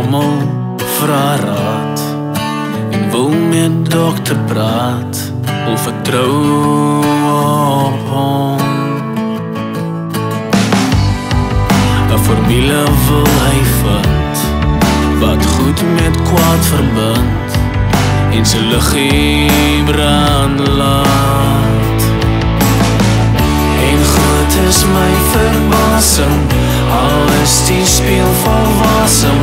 rommel vraag raad en wil met dokter praat, wil vertrouw op hom. Een formule wil hy vind wat goed met kwaad verbind en sy liggie brand laat. En groot is my verbasing, al is die speel volwassen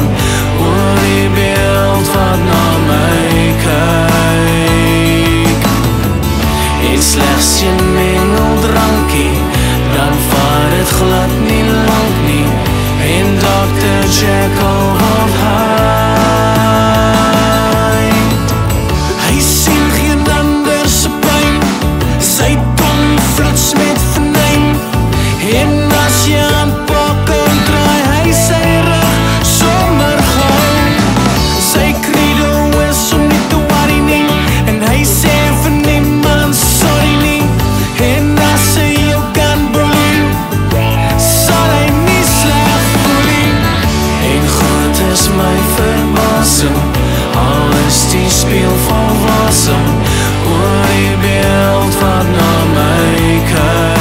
oor die beeld wat na my kyk. En slechts een mengeldrankie, dan vaar het glad nie lang nie. En Dr Jekyll and Hyde, hy sien geen ander se pyn, sy tong flits met venyn. En as jy aan pak en draai, hy sy rug sommer gauw. Sy credo is om nie te worry nie, en hy sê vir niemand sorry nie. En as hy jou kan boelie, sal hy nie sleg voelie. En groot is my verbasing, al is die speel volwassen oor die beeld wat na my kyk.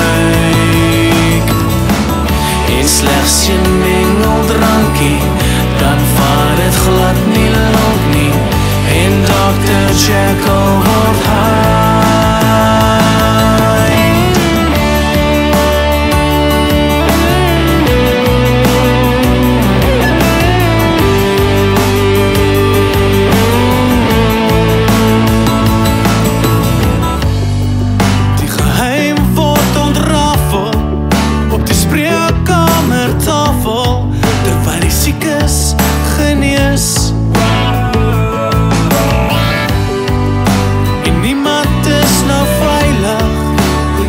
Slechts een mengeldrankie, dan vaar het glad nie lang nie. En Dr Jekyll and Hyde. Die geheim word ontrafel op die spreekkamer tafel, terwyl die siek is genees en niemand is nou veilig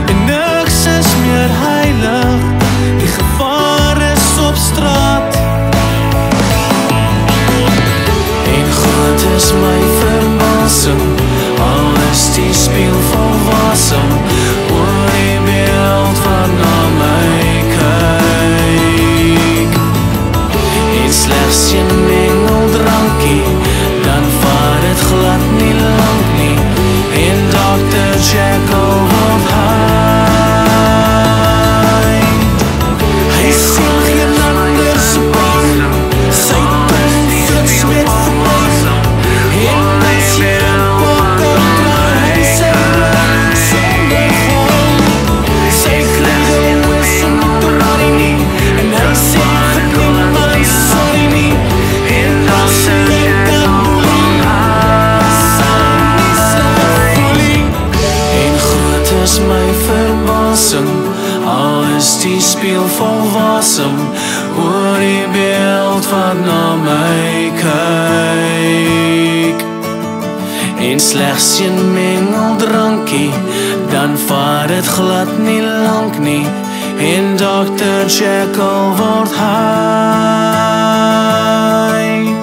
en niks is meer heilig. Die gevaar is op straat en groot is my verbasing, al is die speel volwassen oor die beeld wat na my kyk. Slechts een mengeldrankie, dan vaar het glad nie lang nie. En Dr Jekyll and Hyde, hy sien geen ander se pyn, sy tong flits met venyn. En as jy aan pak en draai, hy sy rug sommer gauw. Sy credo is om nie te worry nie, en hy sê vir niemand sorry nie. En as jy kan boelie, sal nie sleg voelie. En groot is my verbasing, al is die speel volwassen oor die beeld wat na my kyk. En slechts een mengeldrankie, dan vaar het glad nie lang nie. En Dr Jekyll and Hyde.